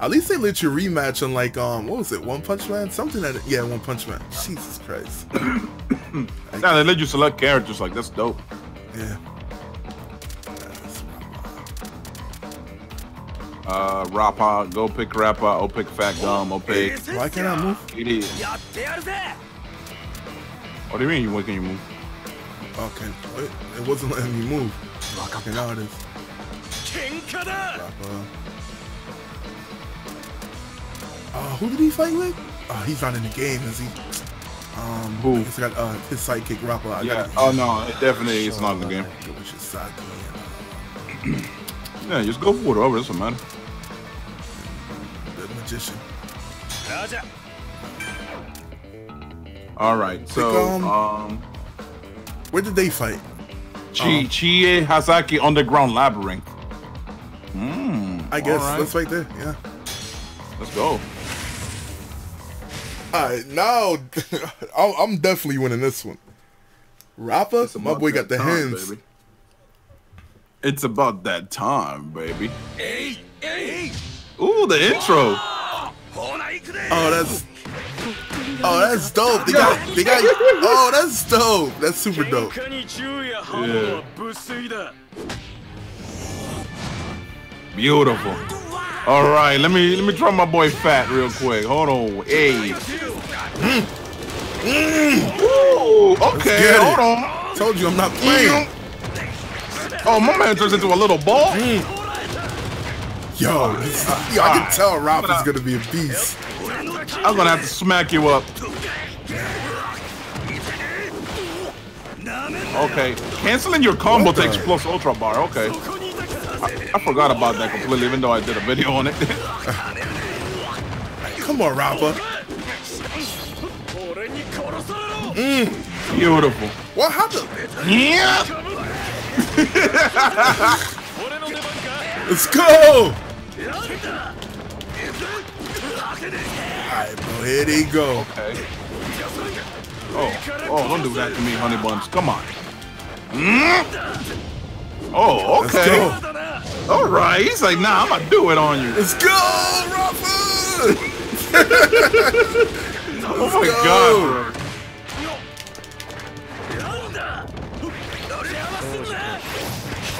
At least they let you rematch on like what was it, One Punch Man? Something that, yeah, One Punch Man. Jesus Christ. Nah, they let you select characters, like that's dope. Yeah. Rappa, go pick Rappa, I'll pick Fat Gum, I'll pick. Why can't I move? Idiot. What do you mean? Why can't you move? Okay, it wasn't letting me move. Okay, now it is. Rappa. Who did he fight with? He's not in the game, is he? Who? It's got his sidekick Rappa. Yeah. Oh no, it definitely is not in the game. Which is sad. Yeah, just go for whatever, it doesn't matter. The magician. Alright, so where did they fight? Chie Hazaki Underground Labyrinth. I guess right. That's right there, yeah. Let's go. Alright, now I'm definitely winning this one. Rappa, my boy got the hands. Baby. It's about that time, baby. Ooh, the intro. Oh, that's dope. They got. Oh, that's dope. That's super dope. Yeah. Beautiful. All right, let me try my boy Fat real quick. Hold on. Hey. Ooh. Okay. Hold on. Told you I'm not playing. Oh, my man turns into a little ball. Yo, I can tell Rob is gonna be a beast. I'm gonna have to smack you up. Okay, canceling your combo takes plus ultra bar. Okay, I forgot about that completely, even though I did a video on it. Come on, Rappa. Beautiful. What happened? Yeah. Let's go! Alright, bro, here they go. Okay. Oh, don't do that to me, honey buns. Come on. Oh, okay. Alright, he's like, nah, I'm gonna do it on you. Let's go, Rappa! Oh my god, bro.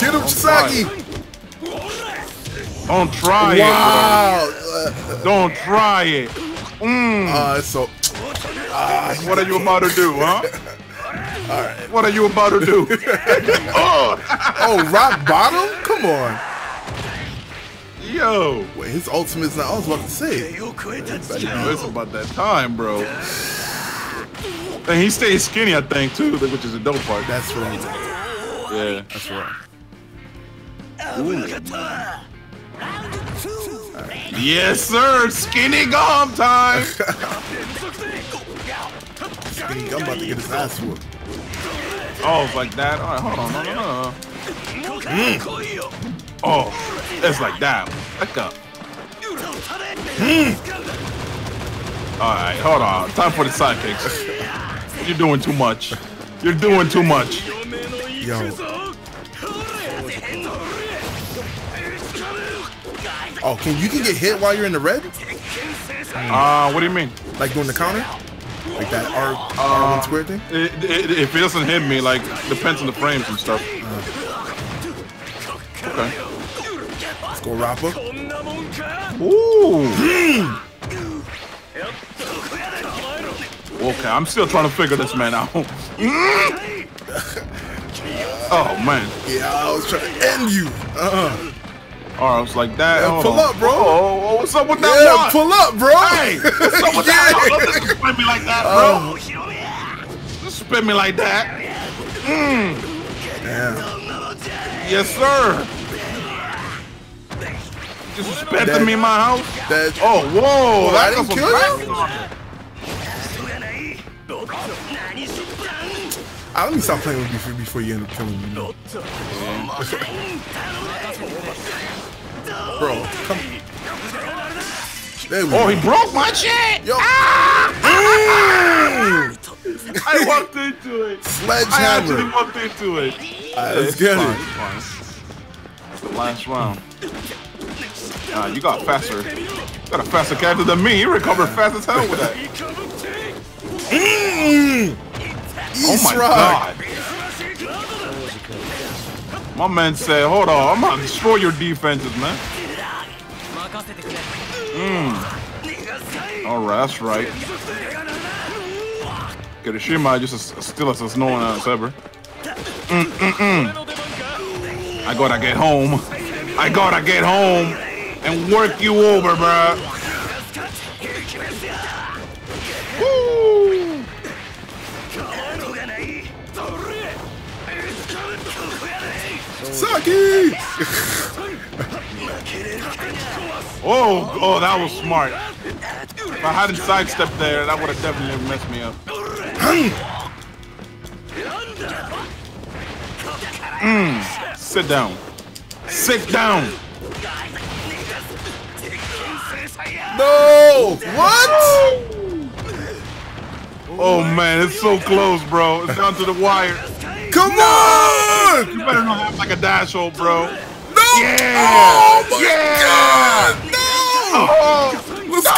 Get him, Saki! Don't try it. Wow! Don't try it. What are you about to do, huh? All right. What are you about to do? Rock bottom? Come on. Yo. Wait, his ultimate's not. I was about to say. It's about that time, bro. And he stays skinny, I think, too, which is a dope part. That's right. Yeah, that's right. Right. Yes, sir! Skinny Gum time! Skinny Gum about to get his ass whooped. Oh, it's like that? Alright, hold on. Oh, it's like that. Back up. Alright, hold on. Time for the sidekicks. You're doing too much. You're doing too much. Yo. Oh, you can get hit while you're in the red? What do you mean? Like doing the counter? Like that R1 square thing? If it doesn't hit me, like, depends on the frames and stuff. Okay. Let's go, Rappa. Ooh. Okay, I'm still trying to figure this man out. Oh, man. Yeah, I was trying to end you. Alright, I was like that. Yeah, pull up, bro. Oh, what's up with that? Yeah, one? Pull up, bro. Hey, what's up with that? Don't just spin me like that, bro. Just spin me like that. Damn. Yes, sir. Just spitting me in my house. Whoa. That didn't kill you? I don't need to stop playing with you before you end up killing me. Bro, come on. Oh, he broke my shit! Yo. Ah! I walked into it. Sledgehammer. I actually walked into it. Alright, let's get it. That's the last round. You got faster. Got a faster character than me. He recovered fast as hell with that. Oh my god. My man said, hold on, I'm gonna destroy your defenses, man. Alright, that's right. Kirishima just still as a snow and as ever. I gotta get home. I gotta get home and work you over, bruh. Woo! Saki! Oh, that was smart. If I hadn't sidestepped there, that would have definitely messed me up. Sit down. Sit down. No! What? Oh man, it's so close, bro. It's down to the wire. Come on! You better not have like a dash hold, bro. No! Yeah! Oh my god! No! Oh, let's go!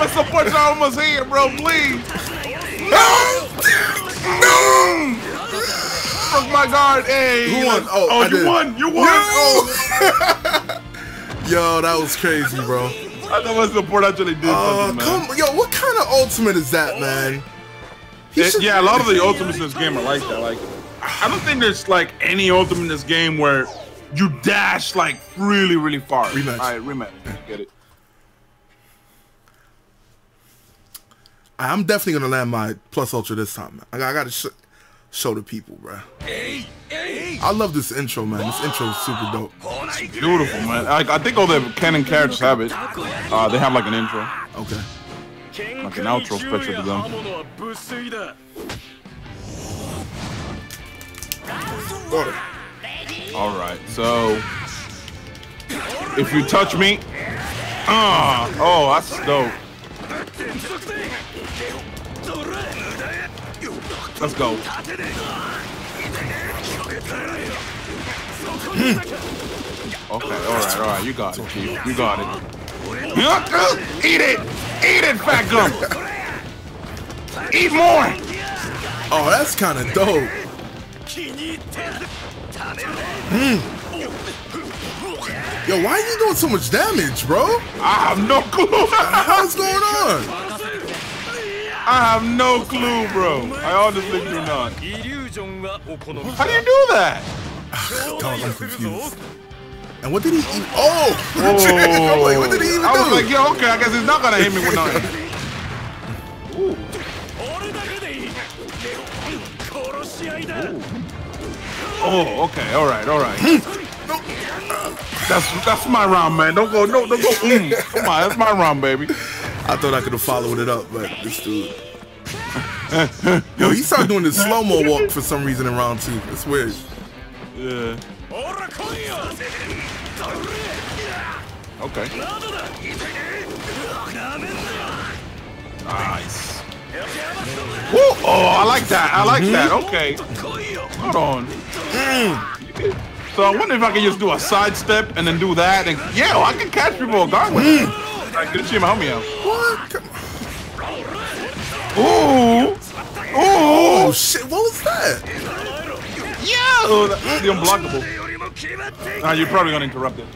What's the punch I almost hit, bro? Please! No! No! Oh my god, hey! Who won? Oh, you won! You won! No. Oh. Yo, that was crazy, bro. I know my support actually did something, man. Yo, what kind of ultimate is that, man? Yeah, a lot of the ultimates in this game are like that. Like, I don't think there's like any ultimate in this game where you dash like really, really far. Rematch. All right, rematch. Get it. I'm definitely gonna land my plus ultra this time, man. I gotta show the people, bro. I love this intro, man. This intro is super dope. It's beautiful, man. I think all the canon characters have it. They have like an intro. Okay. Like an outro special to them. Alright, so... If you touch me... oh, that's dope. Let's go. Okay, all right, you got it, Chief. You got it. Eat it, Fat Gum. Eat more. Oh, that's kind of dope. Yo, why are you doing so much damage, bro? I have no clue. What's going on? I have no clue, bro. I honestly do not. How do you do that? God, I'm confused. And what did he even... Oh! I'm like, what did he even do? I was like, yo, okay, I guess he's not gonna hit me with nothing. Oh, okay, all right. That's my round, man. Don't go. Come on, that's my round, baby. I thought I could have followed it up, but this dude. Yo, he started doing this slow-mo walk for some reason in round two. It's weird. Yeah. Okay. Nice. Woo! Oh, I like that. I like that. Okay. Hold on. So I wonder if I can just do a sidestep and then do that. And yeah, I can catch people regardless. Alright, Kirishima, help me out. What? Come on. Ooh! Ooh! Oh shit! What was that? Yeah! Oh, that's the unblockable. Nah, you're probably gonna interrupt it.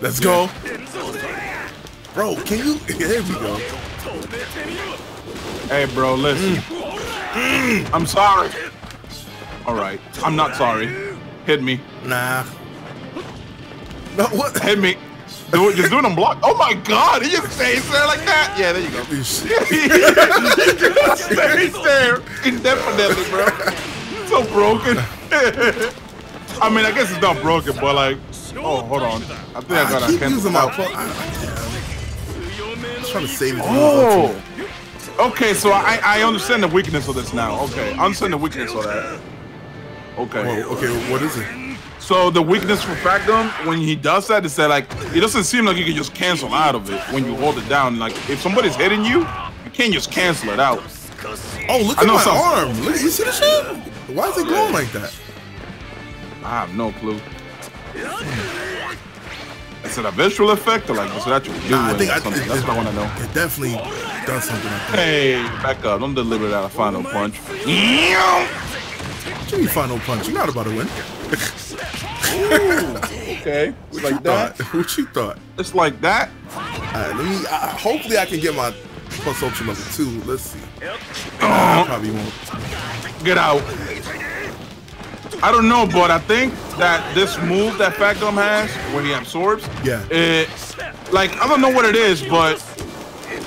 Let's go, bro. Can you? Here we go. Hey, bro, listen. I'm sorry. All right, I'm not sorry. Hit me. Nah. No, what? Hit me. Dude, just doing them block. Oh my god, he just stays there like that. Yeah, there you go. He just stays there indefinitely, bro. So broken. I mean, I guess it's not broken, but like, oh, hold on. I think I gotta cancel my phone. I'm trying to save it. Oh. Okay, so I understand the weakness of this now. Okay, I understand the weakness of that. Okay. Whoa, okay, what is it? So the weakness for Fat Gum, when he does that, is that like it doesn't seem like you can just cancel out of it when you hold it down. Like if somebody's hitting you, you can't just cancel it out. Oh, look at my arm! Look, you see the shit? Why is it going like that? I have no clue. Is it a visual effect or like what's that you're doing? That's what I want to know. It definitely does something like that. Hey, back up. Don't deliver that final punch. Give me final punch. You're not about to win. Ooh, okay. It's like that. What you thought? It's like that. Alright, let me. Hopefully, I can get my plus ultra level 2. Let's see. I probably won't. Get out. I don't know, but I think that this move that Fat Gum has, when he absorbs, I don't know what it is, but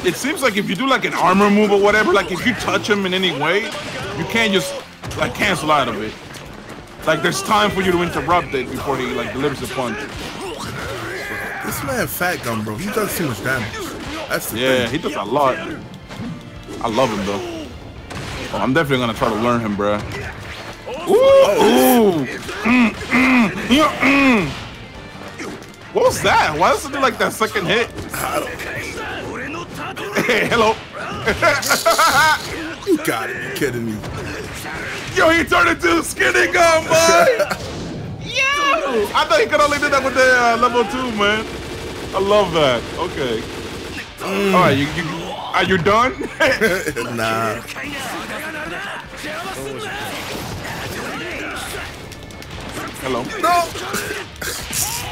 it seems like if you do like an armor move or whatever, like if you touch him in any way, you can't just like cancel out of it. Like there's time for you to interrupt it before he like delivers the punch. This man Fat Gum, bro, he does too much damage. That's the thing. He does a lot. I love him though. Oh, I'm definitely gonna try to learn him, bro. Ooh! Oh. Ooh. What was that? Why does it do like that second hit? I don't know. Hey, hello. You got it. You kidding me? Yo, he turned into Skinny Gum, boy. Yo! I thought he could only do that with the level 2, man. I love that. Okay. All right, are you done? Nah. Hello. No.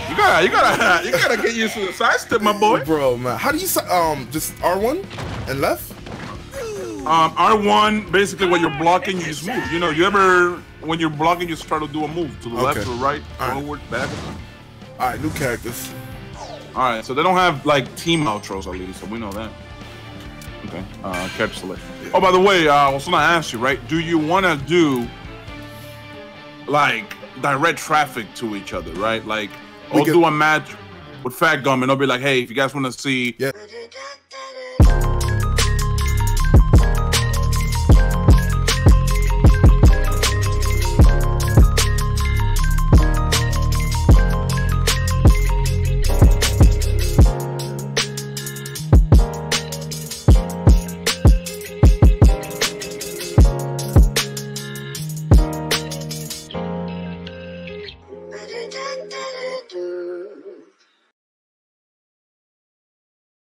You gotta get used to the sidestep, my boy. Bro, man, how do you just R1 and left? R1, basically when you're blocking, you just move. You know, when you're blocking, you just try to do a move to the left, to the right, forward, back. All right, new characters. All right, so they don't have like team outros at least, so we know that. Okay, character selection. Oh, by the way, I was gonna ask you, right? Do you wanna do like direct traffic to each other, right? Like, I'll do a match with Fat Gum and I'll be like, hey, if you guys want to see